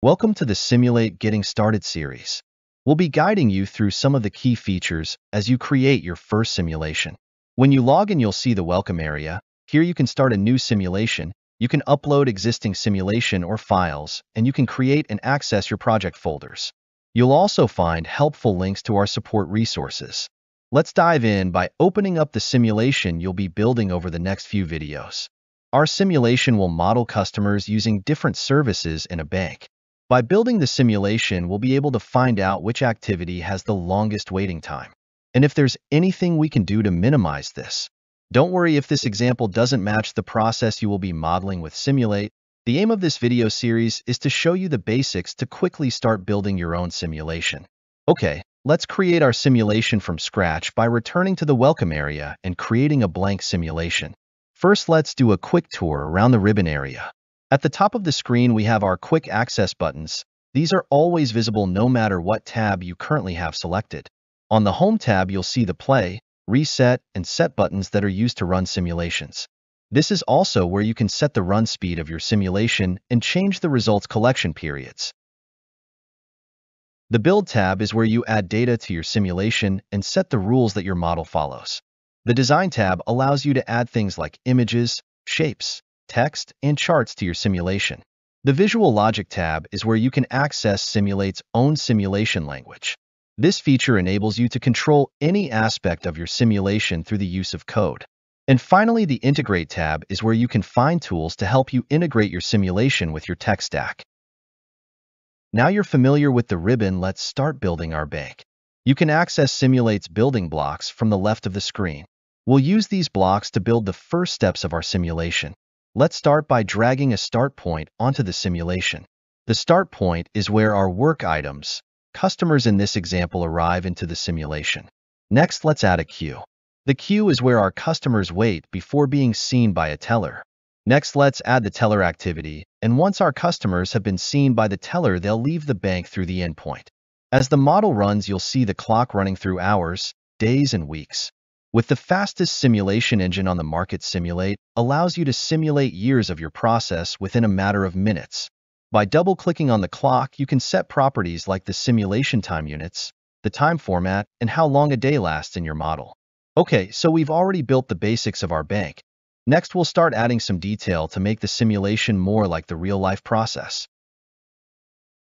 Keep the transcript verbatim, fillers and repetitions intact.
Welcome to the SIMUL eight Getting Started series. We'll be guiding you through some of the key features as you create your first simulation. When you log in, you'll see the welcome area. Here you can start a new simulation, you can upload existing simulation or files, and you can create and access your project folders. You'll also find helpful links to our support resources. Let's dive in by opening up the simulation you'll be building over the next few videos. Our simulation will model customers using different services in a bank. By building the simulation, we'll be able to find out which activity has the longest waiting time, and if there's anything we can do to minimize this. Don't worry if this example doesn't match the process you will be modeling with SIMUL eight. The aim of this video series is to show you the basics to quickly start building your own simulation. Okay, let's create our simulation from scratch by returning to the welcome area and creating a blank simulation. First, let's do a quick tour around the ribbon area. At the top of the screen, we have our quick access buttons. These are always visible no matter what tab you currently have selected. On the Home tab, you'll see the play, reset, and set buttons that are used to run simulations. This is also where you can set the run speed of your simulation and change the results collection periods. The Build tab is where you add data to your simulation and set the rules that your model follows. The Design tab allows you to add things like images, shapes, text, and charts to your simulation. The Visual Logic tab is where you can access SIMUL eight's own simulation language. This feature enables you to control any aspect of your simulation through the use of code. And finally, the Integrate tab is where you can find tools to help you integrate your simulation with your tech stack. Now you're familiar with the ribbon, let's start building our bank. You can access SIMUL eight's building blocks from the left of the screen. We'll use these blocks to build the first steps of our simulation. Let's start by dragging a start point onto the simulation. The start point is where our work items, customers in this example, arrive into the simulation. Next, let's add a queue. The queue is where our customers wait before being seen by a teller. Next, let's add the teller activity, and once our customers have been seen by the teller, they'll leave the bank through the endpoint. As the model runs, you'll see the clock running through hours, days, and weeks. With the fastest simulation engine on the market, SIMUL eight allows you to simulate years of your process within a matter of minutes. By double-clicking on the clock, you can set properties like the simulation time units, the time format, and how long a day lasts in your model. Okay, so we've already built the basics of our bank. Next, we'll start adding some detail to make the simulation more like the real-life process.